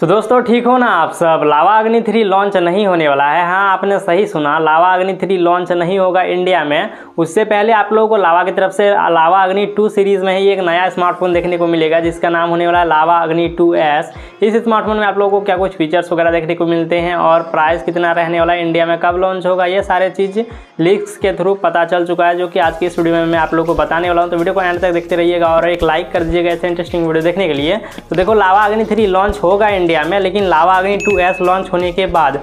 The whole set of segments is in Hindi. तो दोस्तों ठीक हो ना आप सब, लावा अग्नि 3 लॉन्च नहीं होने वाला है। हाँ, आपने सही सुना, लावा अग्नि 3 लॉन्च नहीं होगा इंडिया में। उससे पहले आप लोगों को लावा की तरफ से लावा अग्नि 2 सीरीज़ में ही एक नया स्मार्टफोन देखने को मिलेगा जिसका नाम होने वाला है लावा अग्नि 2S। इस स्मार्टफोन में आप लोगों को क्या कुछ फीचर्स वगैरह देखने को मिलते हैं और प्राइस कितना रहने वाला है, इंडिया में कब लॉन्च होगा, ये सारे चीज़ लीक्स के थ्रू पता चल चुका है, जो कि आज की इस वीडियो में मैं आप लोगों को बताने वाला हूँ। तो वीडियो को एंड तक देखते रहिएगा और एक लाइक कर दीजिएगा ऐसे इंटरेस्टिंग वीडियो देखने के लिए। तो देखो, लावा अग्नि 3 लॉन्च होगा इंडिया में, लेकिन लावा अग्नि 2S लॉन्च होने के बाद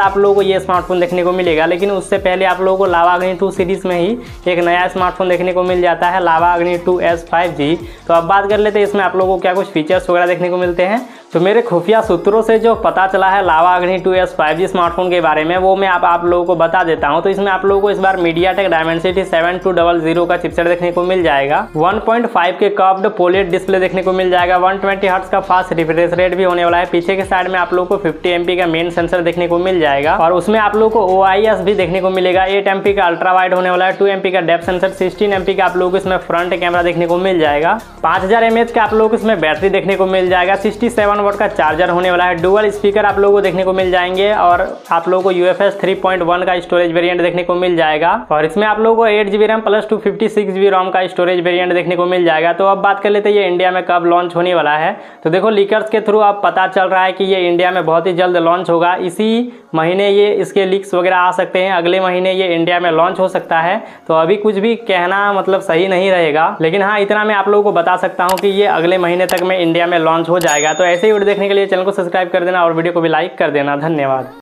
आप लोगों को ये स्मार्टफोन देखने को मिलेगा। लेकिन उससे पहले आप लोगों को लावा अग्नि 2 सीरीज़ में ही एक नया स्मार्टफोन देखने को मिल जाता है, लावा अग्नि 2S 5G। तो अब बात कर लेते हैं इसमें आप लोगों को क्या कुछ फीचर्स वगैरह देखने को मिलते हैं। तो मेरे खुफिया सूत्रों से जो पता चला है लावा अग्नि 2S 5G स्मार्टफोन के बारे में, वो मैं आप लोगों को बता देता हूँ। तो इसमें आप लोगों को इस बार MediaTek Dimensity 7200 का चिपसेट देखने को मिल जाएगा। 1.5 के कर्व्ड पोलेट डिस्प्ले देखने को मिल जाएगा। 120 हर्ट्ज का फास्ट रिफ्रेश रेट भी होने वाला है। पीछे के साइड में आप लोगों को 50 MP का मेन सेंसर देखने को मिल जाएगा और उसमें आप लोगों को OIS भी देखने को मिलेगा। 8 MP का अल्ट्रा वाइड होने वाला है, 2 MP का डेप्थ सेंसर, 16 MP का आप लोगों को इसमें फ्रंट कैमरा देखने को मिल जाएगा। 5000 mAh का आप लोगों को इसमें बैटरी देखने को मिल जाएगा। 67 वाट का चार्जर होने वाला है। डुअल स्पीकर आप लोगों को देखने को मिल जाएंगे और आप लोगों को UFS 3.1 का स्टोरेज वेरिएंट देखने को मिल जाएगा और इसमें आप लोगों को 8 GB RAM plus 256 GB ROM का स्टोरेज वेरिएंट देखने को मिल जाएगा। तो अब बात कर लेते हैं ये इंडिया में कब लॉन्च होने वाला है। तो देखो, लीकर्स के थ्रू अब पता चल रहा है कि ये इंडिया में बहुत ही जल्द लॉन्च होगा। इसी महीने ये इसके लीक्स वगैरह आ सकते हैं, अगले महीने ये इंडिया में लॉन्च हो सकता है। तो अभी कुछ भी कहना मतलब सही नहीं रहेगा, लेकिन हाँ, इतना मैं आप लोगों को बता सकता हूँ कि ये अगले महीने तक में इंडिया में लॉन्च हो जाएगा। तो ऐसे ही वीडियो देखने के लिए चैनल को सब्सक्राइब कर देना और वीडियो को भी लाइक कर देना। धन्यवाद।